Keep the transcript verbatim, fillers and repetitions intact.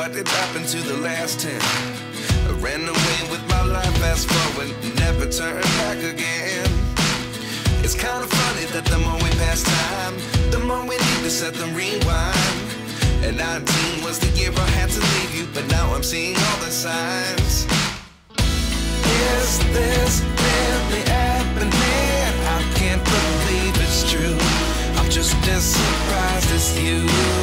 What did happen to the last ten? I ran away with my life, fast forward, never turn back again. It's kind of funny that the more we pass time, the more we need to set them rewind. And nineteen was the year I had to leave you, but now I'm seeing all the signs. Is this really happening? I can't believe it's true. I'm just as surprised as you.